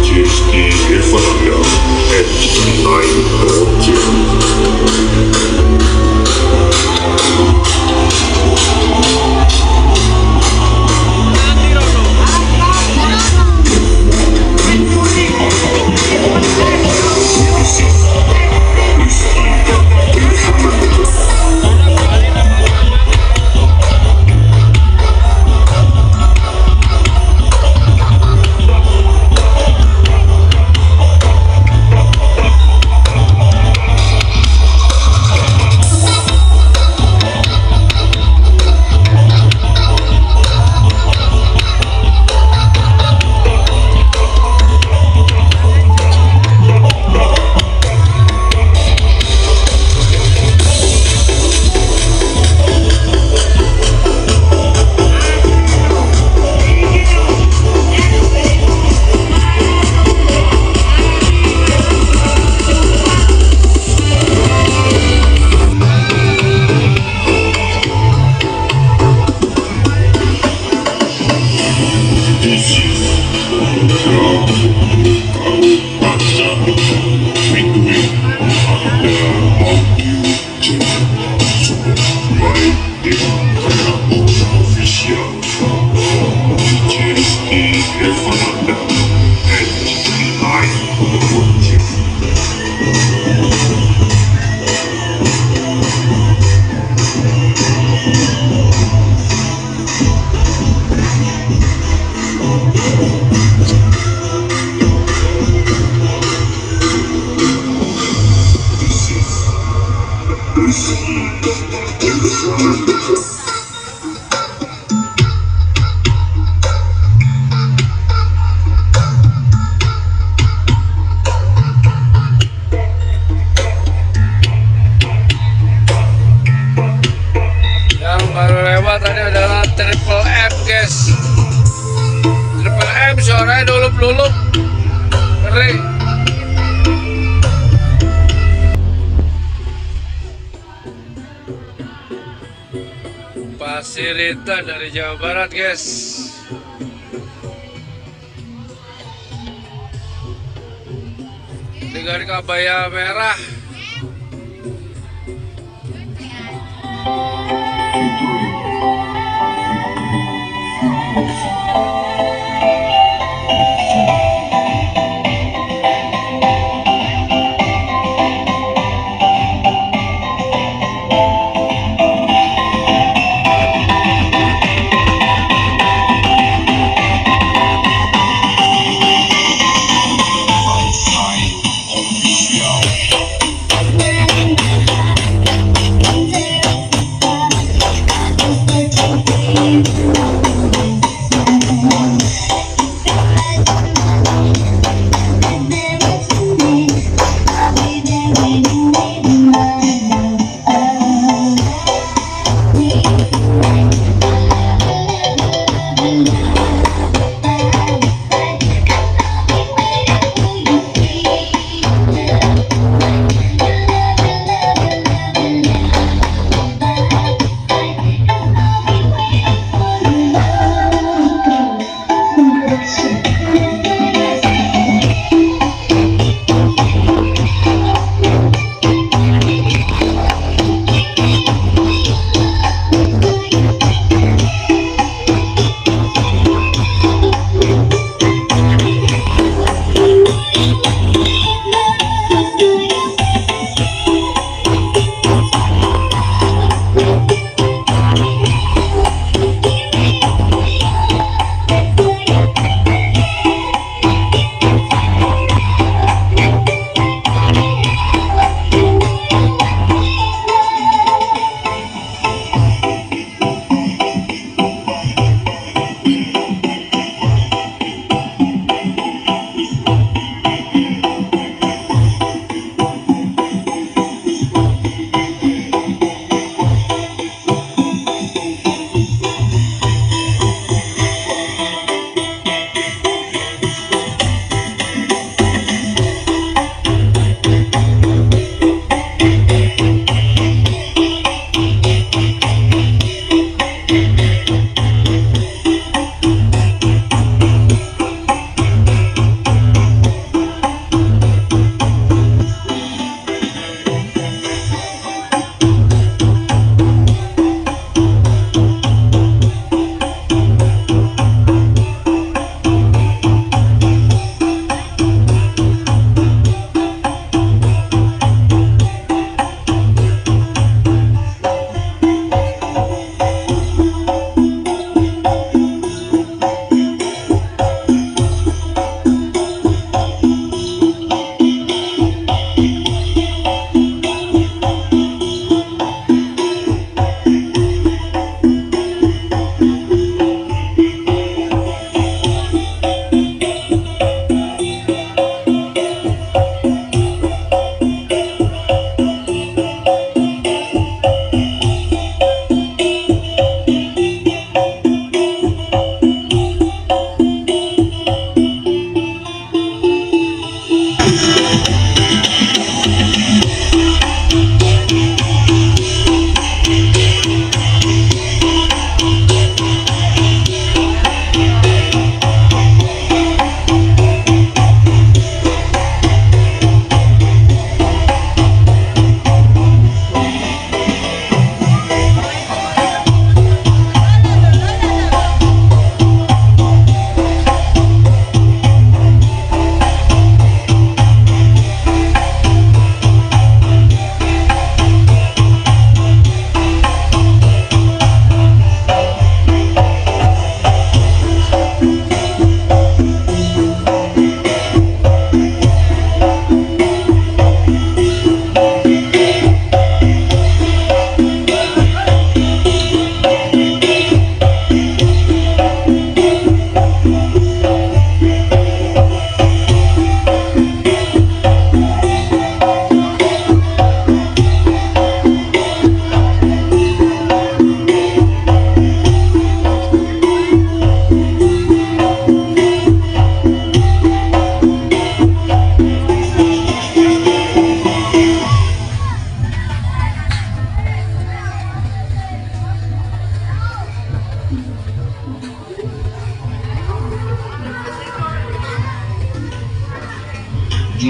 Крестьянский оформлял Эдинайн. Suaranya dulup-dulup keren. Pasiritan dari Jawa Barat, guys. Dengan kabaya merah.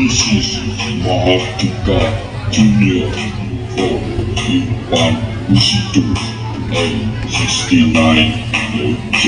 Yesus maaf kita dunia kehidupan usitu 69 OJ.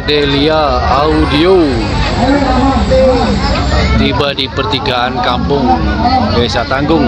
Adelia Audio tiba di pertigaan kampung Desa Tanggung.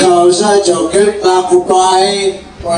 Kalau saya joget aku baik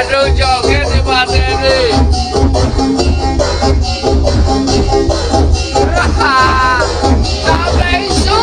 Aduh joget di materi. Sampai isu.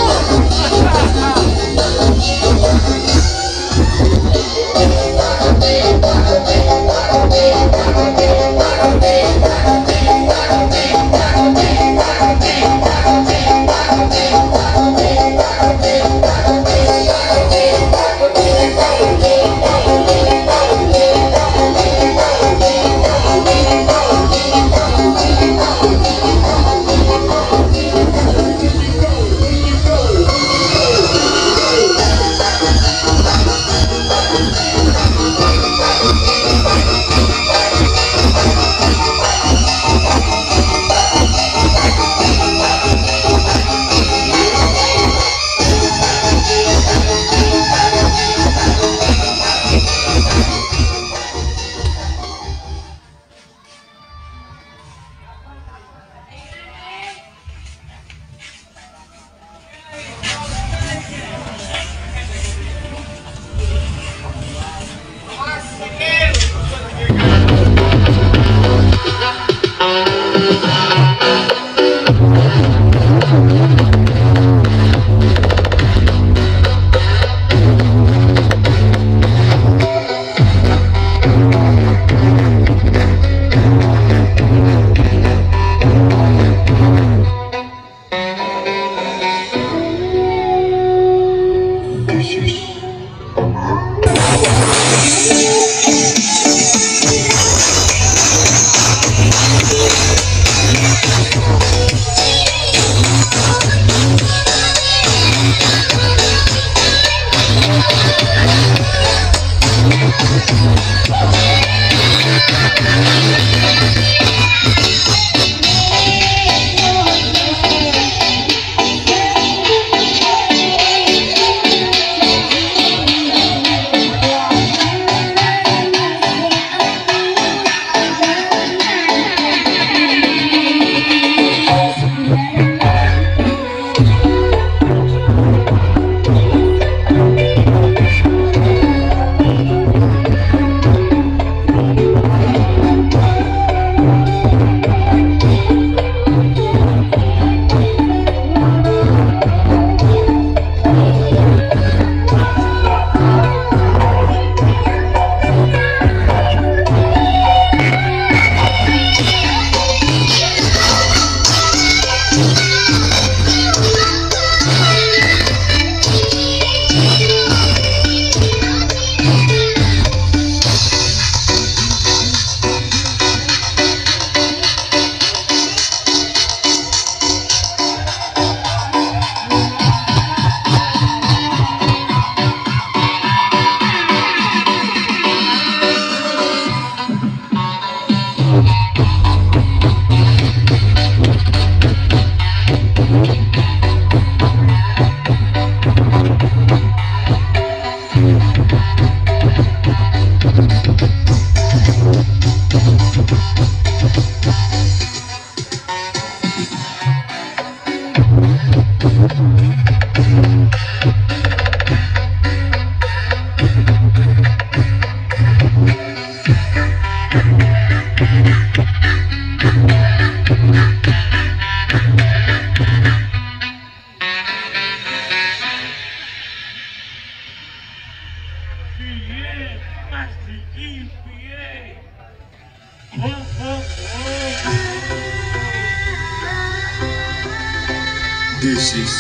This is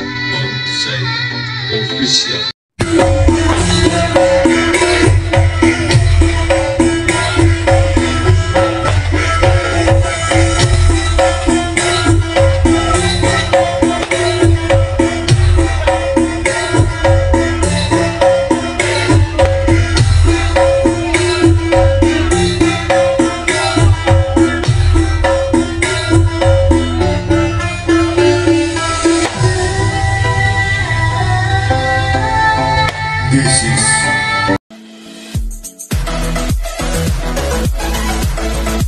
on site official.